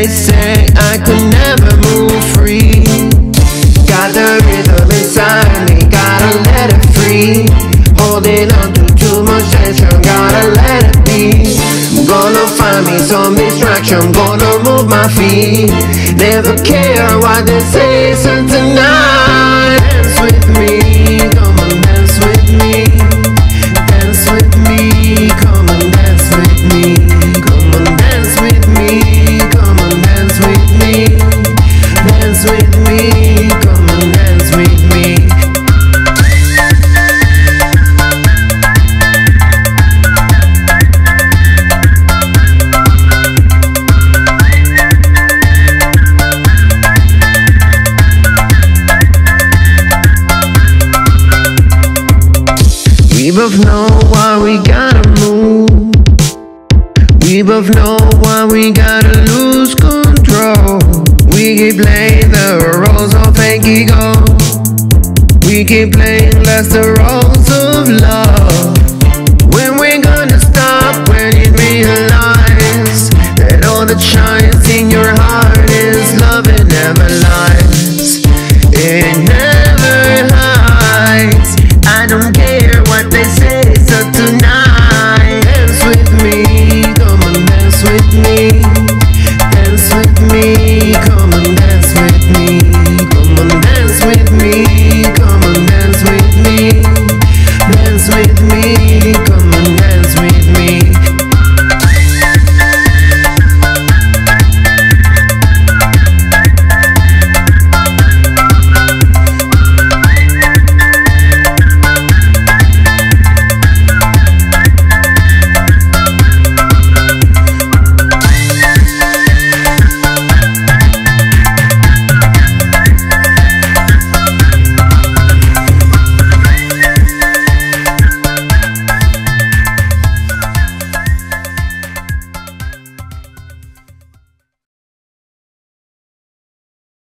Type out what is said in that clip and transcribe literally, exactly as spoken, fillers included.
They say I could never move free. Got the rhythm inside me, gotta let it free. Holding on to too much tension, gotta let it be. Gonna find me some distraction, gonna move my feet. Never care what they say, so tonight dance with me, come on dance with me. Dance with me, come on dance with me. Come on dance with me, come on dance with me. Dance with me, come on dance with me. We both know why we gotta move. We both know why we gotta lose control. We keep playing the roles of fake ego. We keep playing less the roles of love. When we gonna stop, when you realize that all the shines in your heart is love and never lies.